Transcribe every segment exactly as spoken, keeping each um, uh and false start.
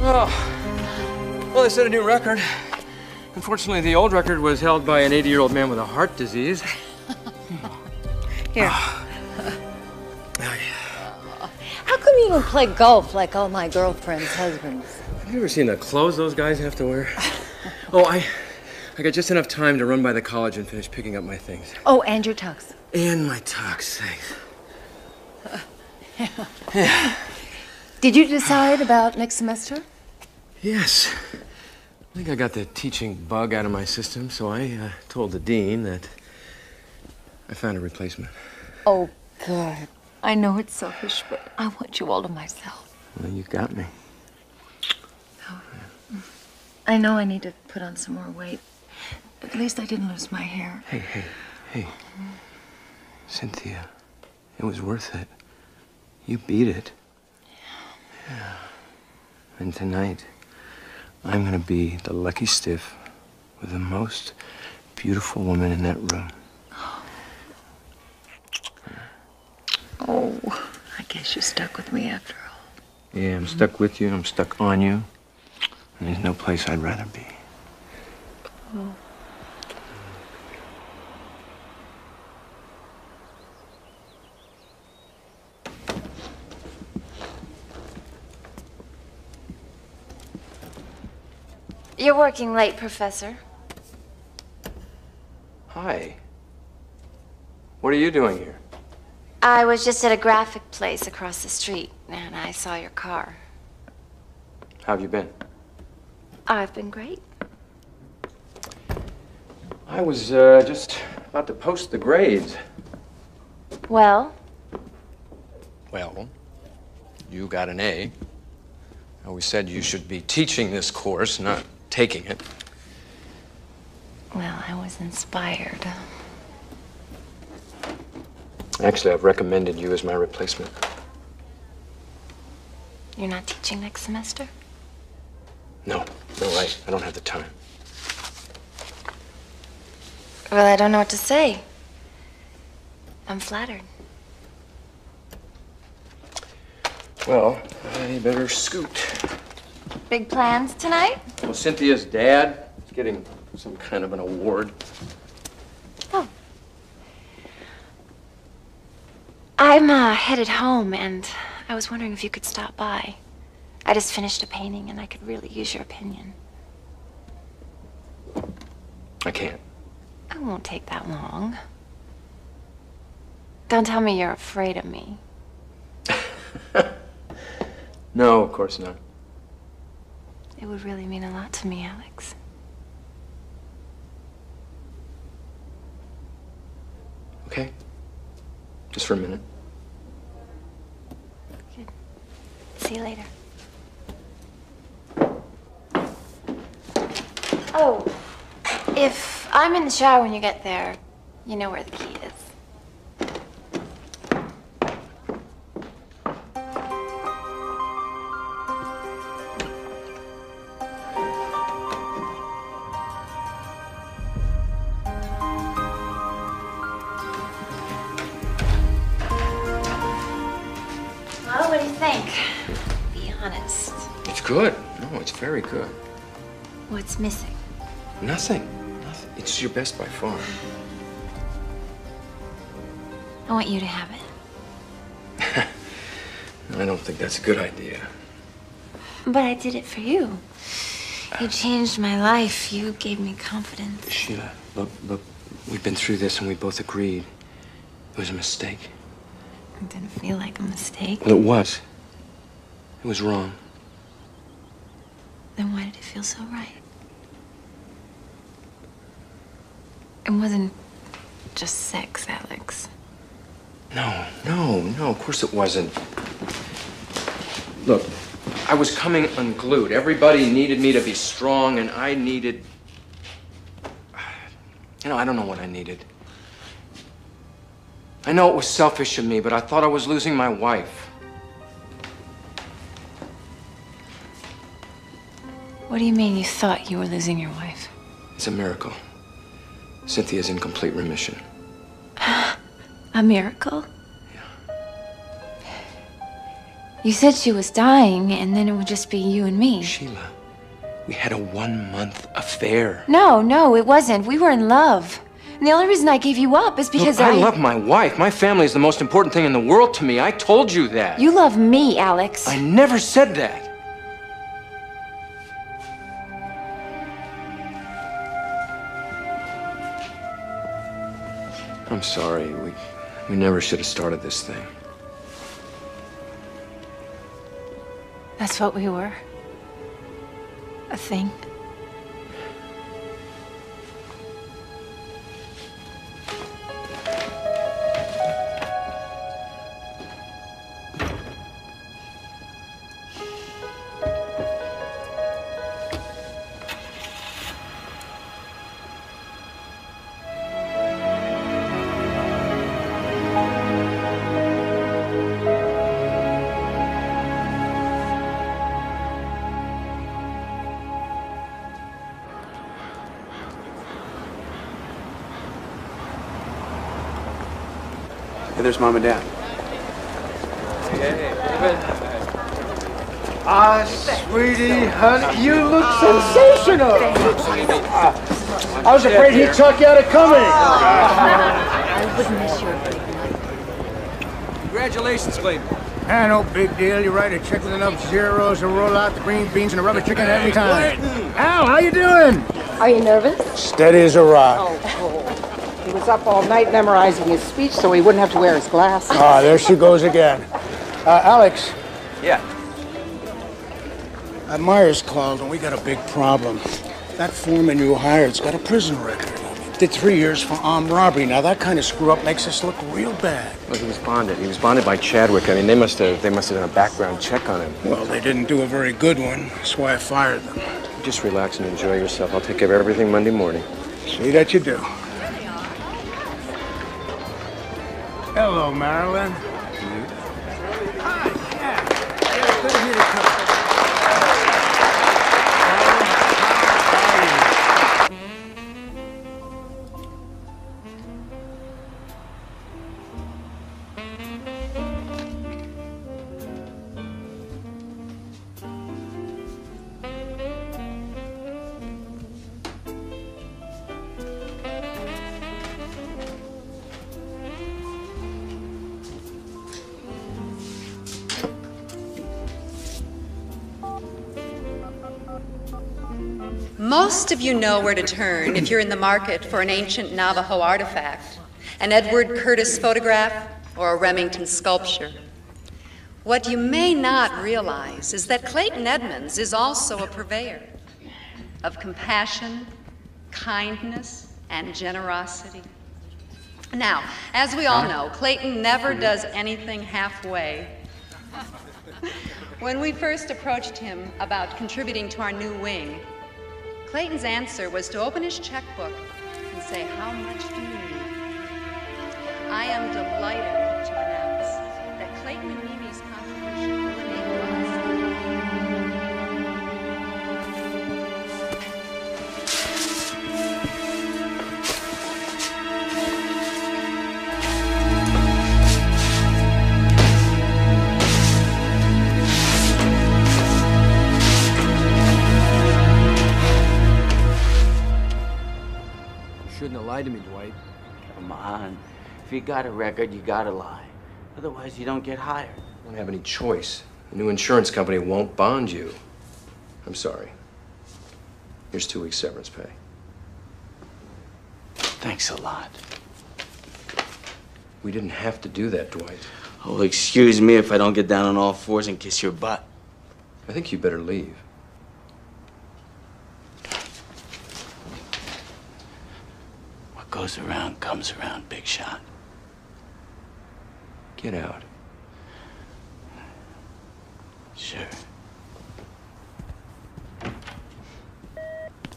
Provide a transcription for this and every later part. Oh, well, they set a new record. Unfortunately, the old record was held by an eighty-year-old man with a heart disease. Here. Oh. Oh. How come you don't play golf like all my girlfriend's husbands? Have you ever seen the clothes those guys have to wear? Oh, I, I got just enough time to run by the college and finish picking up my things. Oh, and your tux. And my tux, thanks. Uh, yeah. Yeah. Did you decide about next semester? Yes. I think I got the teaching bug out of my system, so I uh, told the dean that I found a replacement. Oh, good. I know it's selfish, but I want you all to myself. Well, you got me. Oh. Yeah. I know I need to put on some more weight. At least I didn't lose my hair. Hey, hey, hey. Mm-hmm. Cynthia, it was worth it. You beat it. Yeah. And tonight, I'm gonna be the lucky stiff with the most beautiful woman in that room. Oh, I guess you're stuck with me after all. Yeah, I'm stuck with you, I'm stuck on you. And there's no place I'd rather be. Oh. You're working late, Professor. Hi. What are you doing here? I was just at a graphic place across the street, and I saw your car. How have you been? I've been great. I was uh, just about to post the grades. Well? Well, you got an A. I always said you should be teaching this course, not taking it. Well, I was inspired. Actually, I've recommended you as my replacement. You're not teaching next semester? No, no, I, I don't have the time. Well, I don't know what to say. I'm flattered. Well, I better scoot. Big plans tonight? Well, Cynthia's dad is getting some kind of an award. Oh. I'm uh, headed home, and I was wondering if you could stop by. I just finished a painting, and I could really use your opinion. I can't. It won't take that long. Don't tell me you're afraid of me. No, of course not. It would really mean a lot to me, Alex. Okay. Just for a minute. Good. See you later. Oh, if I'm in the shower when you get there, you know where the key is. Good. No, it's very good. What's missing? Nothing. Nothing. It's your best by far. I want you to have it. I don't think that's a good idea. But I did it for you. You changed my life. You gave me confidence. Sheila, look, look, we've been through this and we both agreed it was a mistake. It didn't feel like a mistake. Well, it was. It was wrong. Then why did it feel so right? It wasn't just sex, Alex. No, no, no, of course it wasn't. Look, I was coming unglued. Everybody needed me to be strong, and I needed... You know, I don't know what I needed. I know it was selfish of me, but I thought I was losing my wife. What do you mean you thought you were losing your wife? It's a miracle. Cynthia's in complete remission. A miracle? Yeah. You said she was dying, and then it would just be you and me. Sheila, we had a one-month affair. No, no, it wasn't. We were in love. And the only reason I gave you up is because Look, I... I love my wife. My family is the most important thing in the world to me. I told you that. You love me, Alex. I never said that. I'm sorry. We, we never should have started this thing. That's what we were. A thing. Hey, there's Mom and Dad. Hey. Ah, sweetie, honey, you look sensational. Uh, I was afraid he'd talk you out of coming. I would miss your big. Congratulations, Clayton. Ah, no big deal. You write a check with enough zeros to roll out the green beans and the rubber chicken every time. Al, how you doing? Are you nervous? Steady as a rock. Oh, cool. He was up all night memorizing his speech so he wouldn't have to wear his glasses. Ah, there she goes again. Uh, Alex. Yeah? Uh, Myers called and we got a big problem. That foreman you hired's got a prison record. Did three years for armed robbery. Now that kind of screw up makes us look real bad. Well, he was bonded. He was bonded by Chadwick. I mean, they must have they must have done a background check on him. Well, they didn't do a very good one. That's why I fired them. Just relax and enjoy yourself. I'll take care of everything Monday morning. See that you do. Hello, Marilyn. Mm-hmm. Hi. Yeah. Yeah, good of you to Most of you know where to turn if you're in the market for an ancient Navajo artifact, an Edward Curtis photograph, or a Remington sculpture. What you may not realize is that Clayton Edmonds is also a purveyor of compassion, kindness, and generosity. Now, as we all know, Clayton never does anything halfway. When we first approached him about contributing to our new wing, Clayton's answer was to open his checkbook and say, "How much do you need?" I am delighted to announce that Clayton and Mimi's contribution will to me, Dwight. Come on. If you got a record, you gotta lie. Otherwise, you don't get hired. I don't have any choice. The new insurance company won't bond you. I'm sorry. Here's two weeks severance pay. Thanks a lot. We didn't have to do that, Dwight. Oh, excuse me if I don't get down on all fours and kiss your butt. I think you better leave. Goes around, comes around, big shot. Get out. Sure.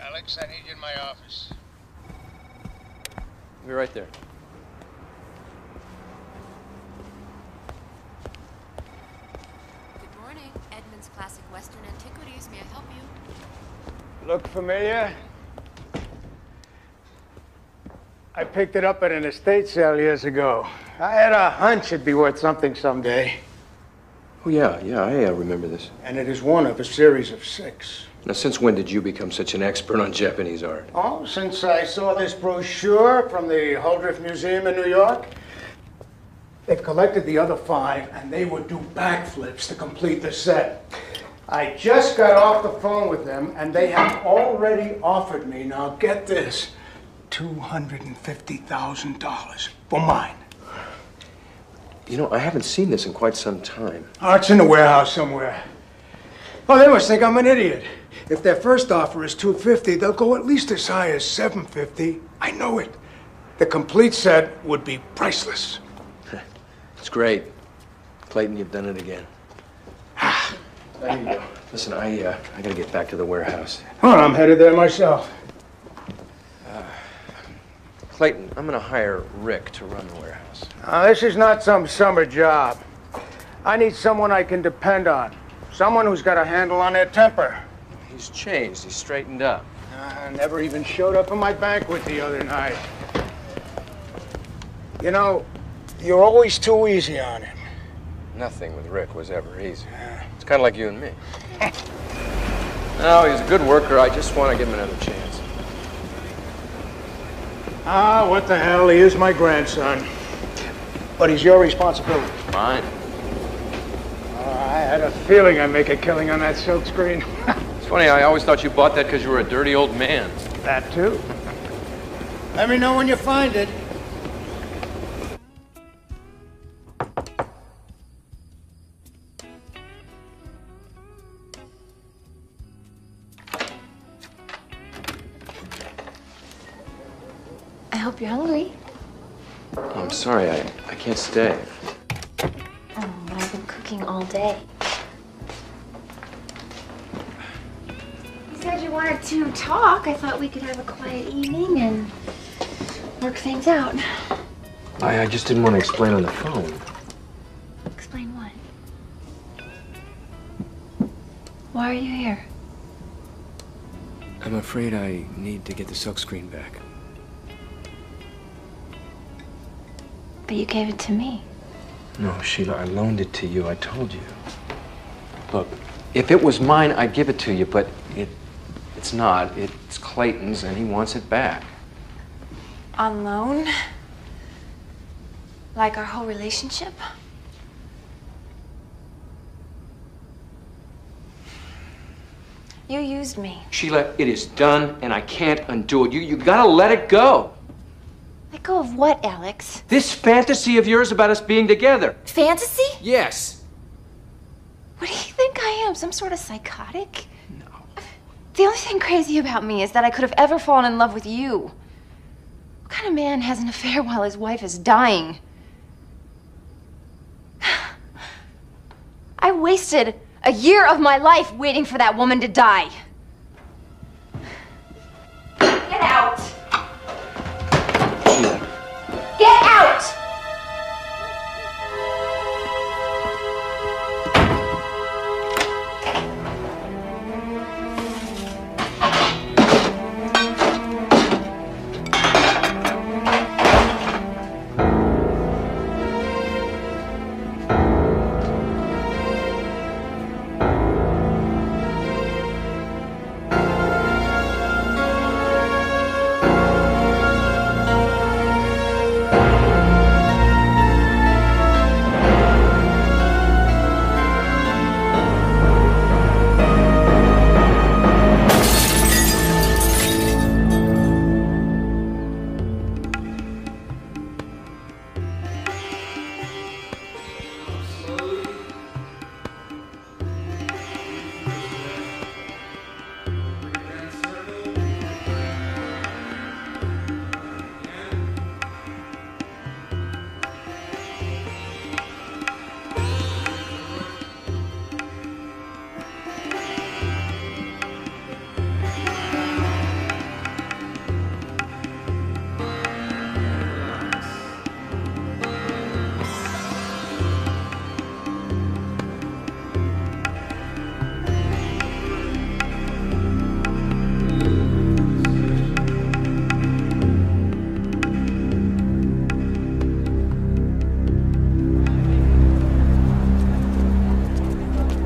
Alex, I need you in my office. I'll be right there. Good morning. Edmonds Classic Western Antiquities. May I help you? Look familiar? I picked it up at an estate sale years ago. I had a hunch it'd be worth something someday. Oh, yeah, yeah, I uh, remember this. And it is one of a series of six. Now, since when did you become such an expert on Japanese art? Oh, since I saw this brochure from the Huldrych Museum in New York. They've collected the other five, and they would do backflips to complete the set. I just got off the phone with them, and they have already offered me, now get this, two hundred fifty thousand dollars for mine. You know, I haven't seen this in quite some time. Oh, it's in the warehouse somewhere. Oh, they must think I'm an idiot. If their first offer is two hundred fifty thousand dollars, they'll go at least as high as seven hundred fifty thousand dollars. I know it. The complete set would be priceless. It's great. Clayton, you've done it again. Ah. There you go. Listen, I, uh, I gotta get back to the warehouse. Oh, I'm headed there myself. Uh, Clayton, I'm gonna hire Rick to run the warehouse. Uh, this is not some summer job. I need someone I can depend on. Someone who's got a handle on their temper. He's changed. He's straightened up. Uh, never even showed up at my banquet the other night. You know, you're always too easy on him. Nothing with Rick was ever easy. It's kind of like you and me. No, he's a good worker. I just want to give him another chance. Ah, what the hell? He is my grandson. But he's your responsibility. Mine. I had a feeling I'd make a killing on that silk screen. It's funny, I always thought you bought that because you were a dirty old man. That too. Let me know when you find it. I hope you're hungry. Oh, I'm sorry, I, I can't stay. All day. You said you wanted to talk. I thought we could have a quiet evening and work things out. I, I just didn't want to explain on the phone. Explain what? Why are you here? I'm afraid I need to get the silk screen back. But you gave it to me. No, Sheila, I loaned it to you. I told you. Look, if it was mine, I'd give it to you, but it, it's not. It's Clayton's, and he wants it back. On loan? Like our whole relationship? You used me. Sheila, it is done, and I can't undo it. You, you gotta let it go. Let go of what, Alex? This fantasy of yours about us being together. Fantasy? Yes. What do you think I am? Some sort of psychotic? No. The only thing crazy about me is that I could have ever fallen in love with you. What kind of man has an affair while his wife is dying? I wasted a year of my life waiting for that woman to die.